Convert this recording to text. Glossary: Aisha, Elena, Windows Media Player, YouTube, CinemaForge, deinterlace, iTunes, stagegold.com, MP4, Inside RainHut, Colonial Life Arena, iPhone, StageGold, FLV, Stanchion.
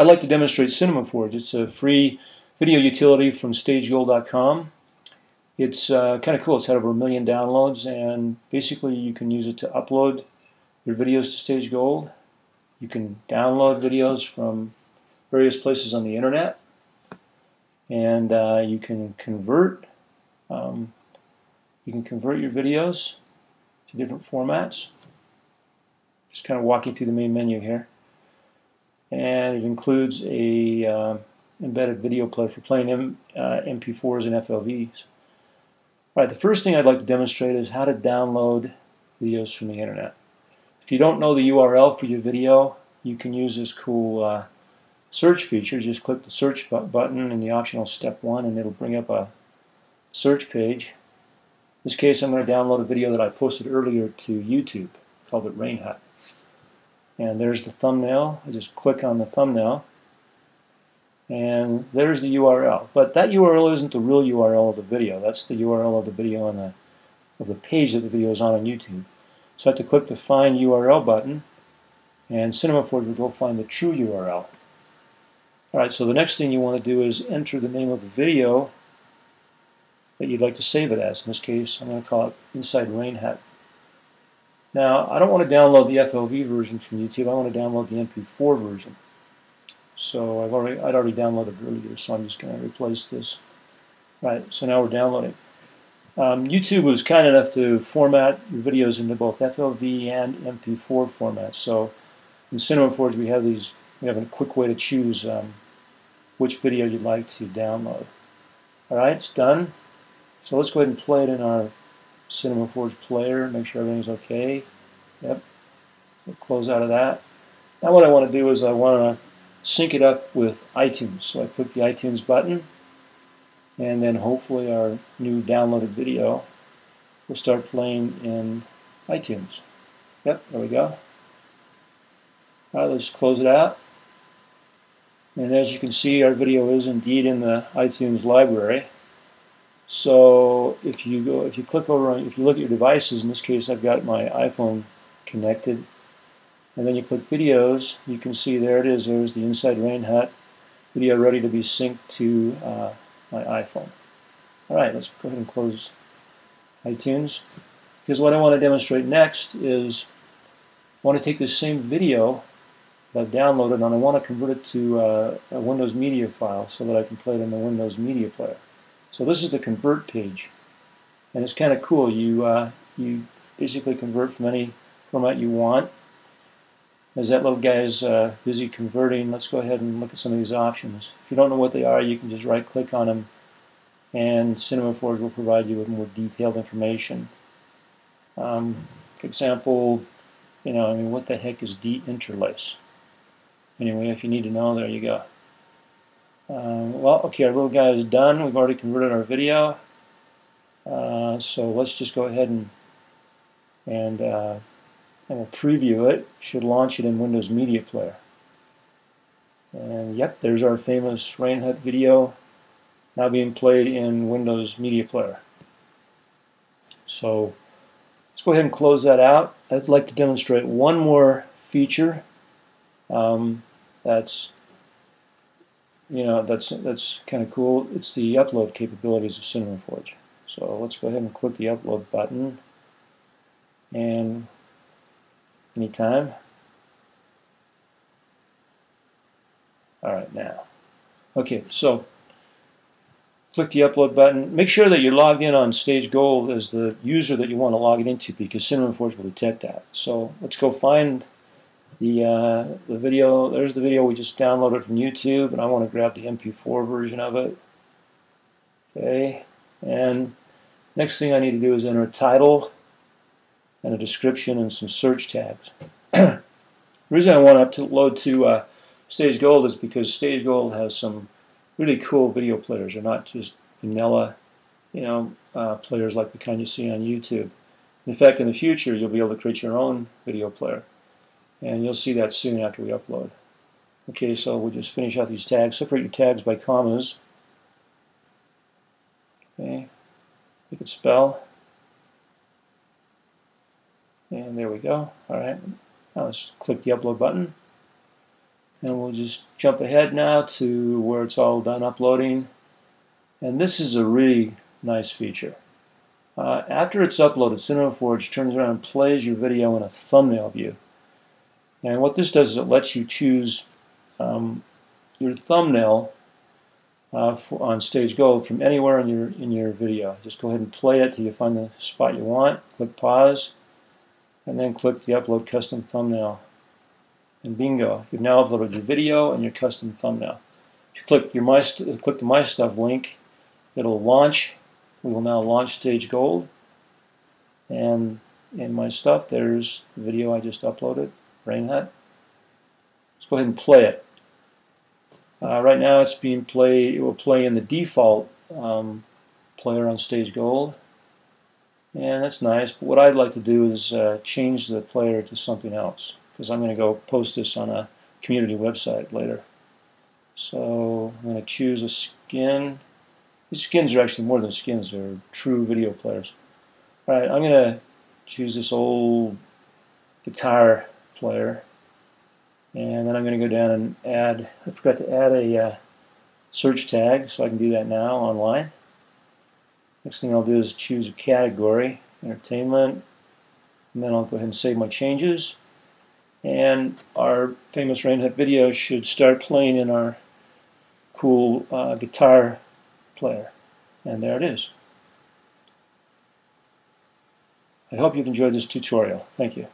I'd like to demonstrate CinemaForge. It's a free video utility from stagegold.com. It's kind of cool. It's had over 1 million downloads, and basically you can use it to upload your videos to StageGold. You can download videos from various places on the internet, and you can convert your videos to different formats. Just kind of walking through the main menu here, and it includes a embedded video player for playing MP4s and FLVs. All right, the first thing I'd like to demonstrate is how to download videos from the internet. If you don't know the URL for your video, you can use this cool search feature. Just click the search button in the optional step 1 and it'll bring up a search page. In this case, I'm going to download a video that I posted earlier to YouTube, called it RainHut. And there's the thumbnail. I just click on the thumbnail and there's the URL, but that URL isn't the real URL of the video. That's the URL of the video on the page that the video is on YouTube. So I have to click the Find URL button, and CinemaForge will go find the true URL. All right. So the next thing you want to do is enter the name of the video that you'd like to save it as. In this case, I'm going to call it Inside RainHut. Now I don't want to download the FLV version from YouTube. I want to download the MP4 version. So I'd already downloaded earlier, so I'm just going to replace this. Right, so now we're downloading. YouTube was kind enough to format your videos into both FLV and MP4 formats. So in CinemaForge we have a quick way to choose which video you'd like to download. All right, it's done. So let's go ahead and play it in our CinemaForge player. Make sure everything's okay. Yep. We'll close out of that. Now what I want to do is I want to sync it up with iTunes. So I click the iTunes button, and then hopefully our new downloaded video will start playing in iTunes. Yep, there we go. All right, let's close it out. And as you can see, our video is indeed in the iTunes library. So if you look at your devices, in this case I've got my iPhone connected, and then you click videos, you can see there it is. There's the Inside RainHut video ready to be synced to my iPhone. All right, let's go ahead and close iTunes, because what I want to demonstrate next is I want to take this same video that I've downloaded and I want to convert it to a Windows Media file so that I can play it in the Windows Media Player. So this is the convert page, and it's kind of cool. You basically convert from any format you want. As that little guy is busy converting, let's go ahead and look at some of these options. If you don't know what they are, you can just right-click on them, and CinemaForge will provide you with more detailed information. For example, what the heck is deinterlace? Anyway, if you need to know, there you go. Well, okay, our little guy is done. We've already converted our video. So let's just go ahead and we'll preview it. Should launch it in Windows Media Player. And yep, there's our famous RainHut video now being played in Windows Media Player. So let's go ahead and close that out. I'd like to demonstrate one more feature that's kind of cool. It's the upload capabilities of CinemaForge. So let's go ahead and click the upload button, and anytime. All right, now. Okay, so click the upload button. Make sure that you're logged in on StageGold as the user that you want to log it into, because CinemaForge will detect that. So let's go find the video. There's the video we just downloaded from YouTube, and I want to grab the MP4 version of it. Okay, and next thing I need to do is enter a title and a description and some search tags. The reason I want to upload to StageGold is because StageGold has some really cool video players. They're not just vanilla, players like the kind you see on YouTube. In fact, in the future, you'll be able to create your own video player, and you'll see that soon after we upload. Okay, so we'll just finish out these tags. Separate your tags by commas. Okay, you could spell. And there we go. All right, now let's click the upload button. And we'll just jump ahead now to where it's all done uploading. And this is a really nice feature. After it's uploaded, CinemaForge turns around and plays your video in a thumbnail view. And what this does is it lets you choose your thumbnail on StageGold from anywhere in your video. Just go ahead and play it till you find the spot you want. Click pause, and then click the upload custom thumbnail. And bingo, you've now uploaded your video and your custom thumbnail. If you click click the My Stuff link, it'll launch. We will now launch StageGold, and in My Stuff, there's the video I just uploaded, RainHut. Let's go ahead and play it. Right now, it's being played. It will play in the default player on StageGold, and that's nice. But what I'd like to do is change the player to something else, because I'm going to go post this on a community website later. So I'm going to choose a skin. These skins are actually more than skins, they're true video players. Alright, I'm going to choose this old guitar player, and then I'm going to go down and add, I forgot to add a search tag, so I can do that now online. Next thing I'll do is choose a category, entertainment, and then I'll go ahead and save my changes. And our famous RainHut video should start playing in our cool guitar player. And there it is. I hope you've enjoyed this tutorial. Thank you.